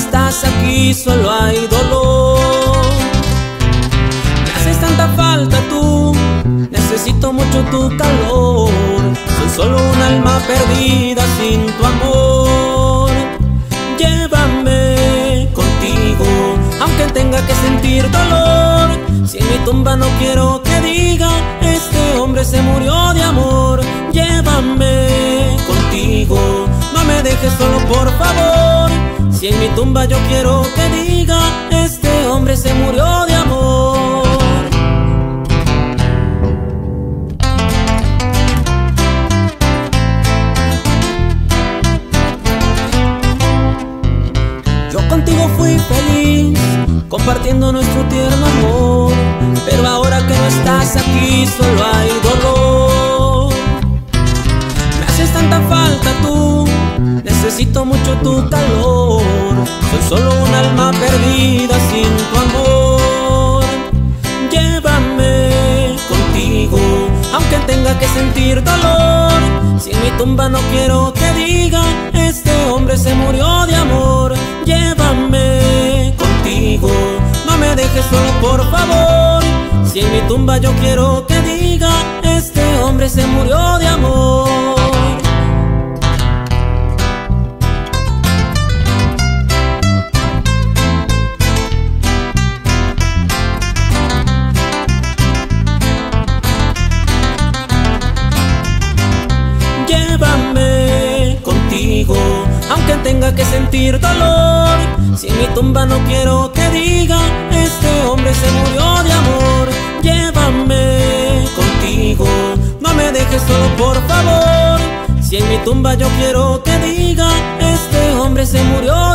estás aquí solo hay dolor. Me haces tanta falta tú, necesito mucho tu calor. Soy solo un alma perdida sin tu amor. Llévame contigo, aunque tenga que sentir dolor. Si en mi tumba no quiero que diga, este hombre se murió de amor. Llévame contigo, no me dejes solo por favor. Si en mi tumba yo quiero que diga, este hombre se murió de amor. Yo contigo fui feliz, compartiendo nuestro tierno amor, pero ahora que no estás aquí solo hay dolor. Me haces tanta falta tú, necesito mucho tu calor. Soy solo un alma perdida sin tu amor. Llévame contigo, aunque tenga que sentir dolor. Si en mi tumba no quiero que diga, este hombre se murió de amor. Llévame contigo, no me dejes solo por favor. Si en mi tumba yo quiero que diga, este hombre se murió de amor. Llévame contigo, aunque tenga que sentir dolor. Si en mi tumba no quiero que diga, este hombre se murió de amor. Llévame contigo, no me dejes solo por favor. Si en mi tumba yo quiero que diga, este hombre se murió de amor.